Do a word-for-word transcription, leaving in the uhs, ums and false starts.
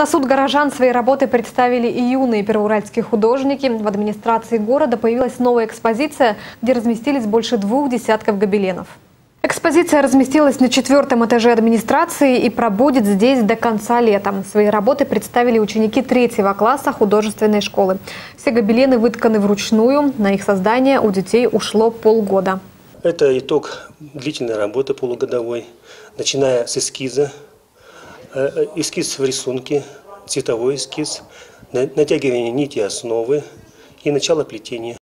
На суд горожан свои работы представили и юные первоуральские художники. В администрации города появилась новая экспозиция, где разместились больше двух десятков гобеленов. Экспозиция разместилась на четвертом этаже администрации и пробудет здесь до конца лета. Свои работы представили ученики третьего класса художественной школы. Все гобелены вытканы вручную. На их создание у детей ушло полгода. Это итог длительной работы полугодовой, начиная с эскиза, эскиз в рисунке, цветовой эскиз, натягивание нити основы и начало плетения.